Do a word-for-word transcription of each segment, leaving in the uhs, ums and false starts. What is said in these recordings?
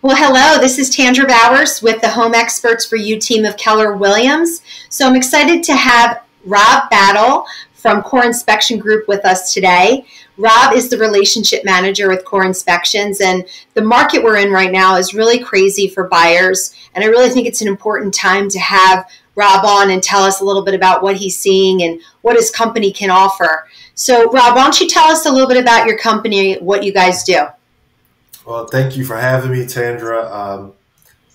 Well, hello, this is Tandra Bowers with the Home Experts for You team of Keller Williams. So I'm excited to have Rob Battle from Core Inspection Group with us today. Rob is the relationship manager with Core Inspections, and the market we're in right now is really crazy for buyers. And I really think it's an important time to have Rob on and tell us a little bit about what he's seeing and what his company can offer. So Rob, why don't you tell us a little bit about your company, what you guys do? Well, thank you for having me, Tandra. Um,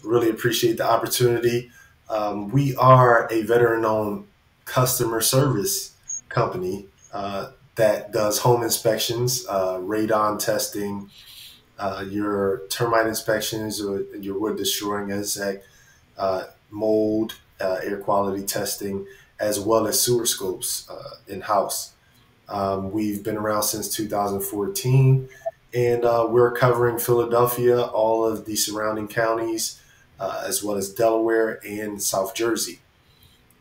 really appreciate the opportunity. Um, we are a veteran-owned customer service company uh, that does home inspections, uh, radon testing, uh, your termite inspections, or your wood destroying insect, uh, mold, uh, air quality testing, as well as sewer scopes uh, in-house. Um, we've been around since two thousand fourteen, and uh, we're covering Philadelphia, all of the surrounding counties, uh, as well as Delaware and South Jersey.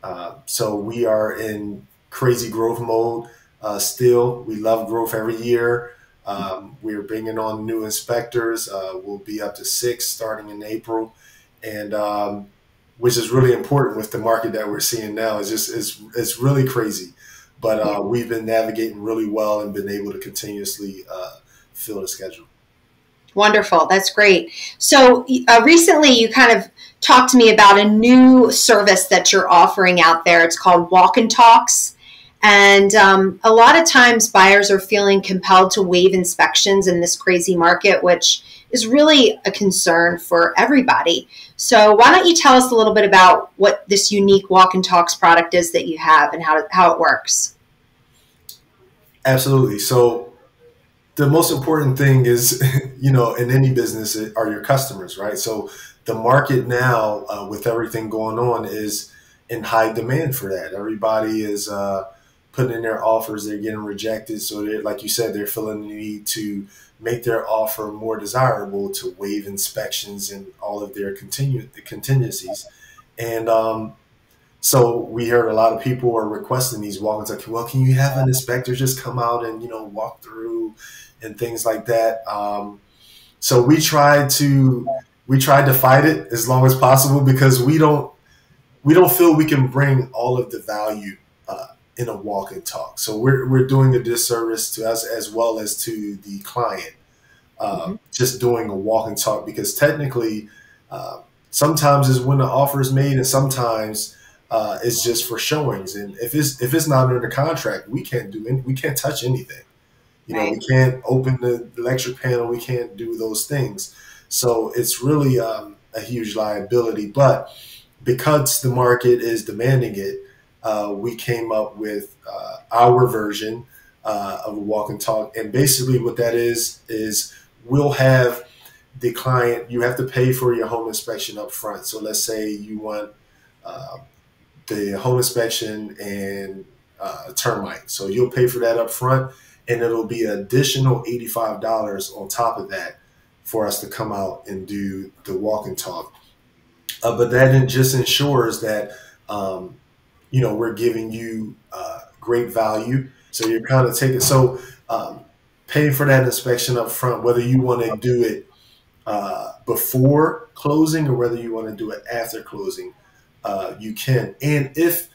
Uh, so we are in crazy growth mode uh, still. We love growth every year. Um, we're bringing on new inspectors. Uh, we'll be up to six starting in April, and um, which is really important with the market that we're seeing now. It's just it's, it's really crazy, but uh, we've been navigating really well and been able to continuously uh, fill the schedule. Wonderful. That's great. So uh, recently you kind of talked to me about a new service that you're offering out there. It's called Walk and Talks. And um, a lot of times buyers are feeling compelled to waive inspections in this crazy market, which is really a concern for everybody. So why don't you tell us a little bit about what this unique Walk and Talks product is that you have and how, how it works? Absolutely. So the most important thing is, you know, in any business are your customers, right? So the market now, uh, with everything going on, is in high demand for that. Everybody is uh, putting in their offers. They're getting rejected. So they're, like you said, they're feeling the need to make their offer more desirable, to waive inspections and all of their continu contingencies. And um, so we heard a lot of people are requesting these walk-ins, like, well, can you have an inspector just come out and, you know, walk through and things like that. Um, so we tried to we tried to fight it as long as possible, because we don't we don't feel we can bring all of the value uh, in a walk and talk. So we're we're doing a disservice to us as well as to the client, um, mm-hmm. just doing a walk and talk, because technically uh, sometimes is when the offer is made, and sometimes uh, it's just for showings. And if it's if it's not under contract, we can't do any, we can't touch anything. You know, we can't open the electric panel. We can't do those things. So it's really um, a huge liability. But because the market is demanding it, uh, we came up with uh, our version uh, of a walk and talk. And basically what that is, is we'll have the client, you have to pay for your home inspection up front. So let's say you want uh, the home inspection and uh, termite. So you'll pay for that up front. And it'll be an additional eighty-five dollars on top of that for us to come out and do the walk and talk. Uh, but that just ensures that, um, you know, we're giving you uh, great value. So you're kind of taking, so um, paying for that inspection up front, whether you want to do it uh, before closing or whether you want to do it after closing, uh, you can. And if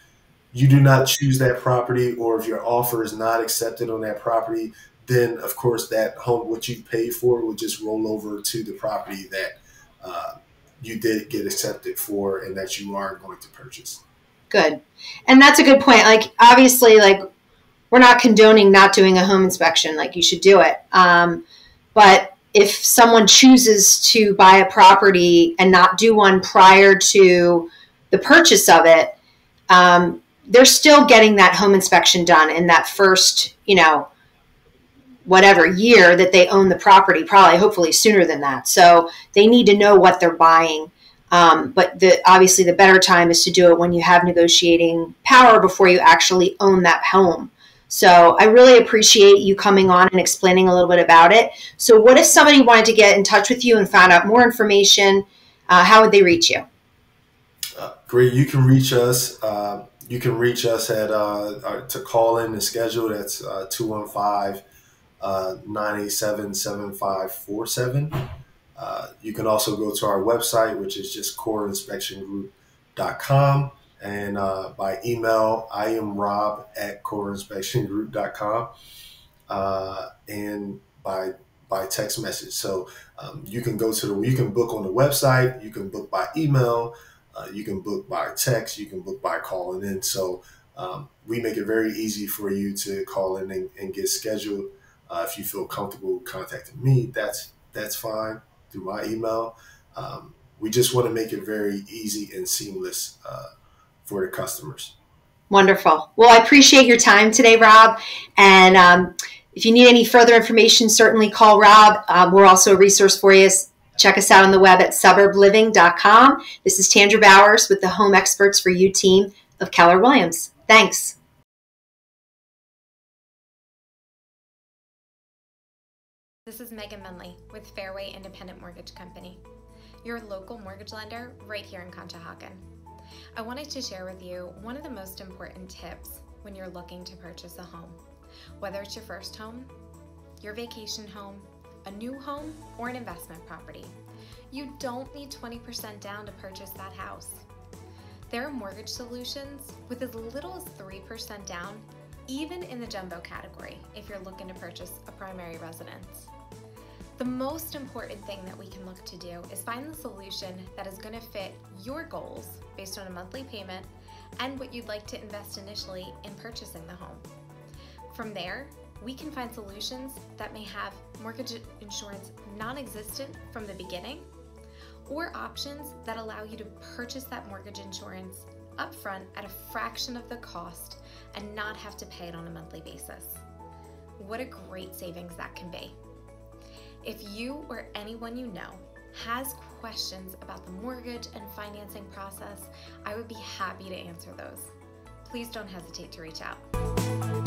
you do not choose that property, or if your offer is not accepted on that property, then of course that home, what you paid for, will just roll over to the property that uh, you did get accepted for and that you are going to purchase. Good. And that's a good point. Like, obviously, like, we're not condoning not doing a home inspection. Like, you should do it. Um, but if someone chooses to buy a property and not do one prior to the purchase of it, um, they're still getting that home inspection done in that first, you know, whatever year that they own the property, probably hopefully sooner than that. So they need to know what they're buying. Um, but the, obviously the better time is to do it when you have negotiating power before you actually own that home. So I really appreciate you coming on and explaining a little bit about it. So what if somebody wanted to get in touch with you and find out more information? Uh, how would they reach you? Uh, great. You can reach us. Uh... You can reach us at uh, to call in and schedule. That's uh, two one five, nine eight seven, seven five four seven. Uh, you can also go to our website, which is just core inspection group dot com. And uh, by email, I am Rob at core inspection group dot com, uh, and by by text message. So um, you can go to the you can book on the website, you can book by email, uh, you can book by text, you can book by calling in. So um, we make it very easy for you to call in and, and get scheduled. Uh, if you feel comfortable contacting me, that's that's fine through my email. Um, we just want to make it very easy and seamless Uh, for the customers. Wonderful. Well, I appreciate your time today, Rob. And um, if you need any further information, certainly call Rob. Um, we're also a resource for you. Check us out on the web at suburb living dot com. This is Tandra Bowers with the Home Experts for You team of Keller Williams. Thanks. This is Megan Munley with Fairway Independent Mortgage Company, your local mortgage lender right here in Conshohocken. I wanted to share with you one of the most important tips when you're looking to purchase a home. Whether it's your first home, your vacation home, a new home, or an investment property, you don't need twenty percent down to purchase that house. There are mortgage solutions with as little as three percent down, even in the jumbo category if you're looking to purchase a primary residence. The most important thing that we can look to do is find the solution that is going to fit your goals based on a monthly payment and what you'd like to invest initially in purchasing the home. From there, we can find solutions that may have mortgage insurance non-existent from the beginning, or options that allow you to purchase that mortgage insurance upfront at a fraction of the cost and not have to pay it on a monthly basis. What a great savings that can be. If you or anyone you know has questions about the mortgage and financing process, I would be happy to answer those. Please don't hesitate to reach out.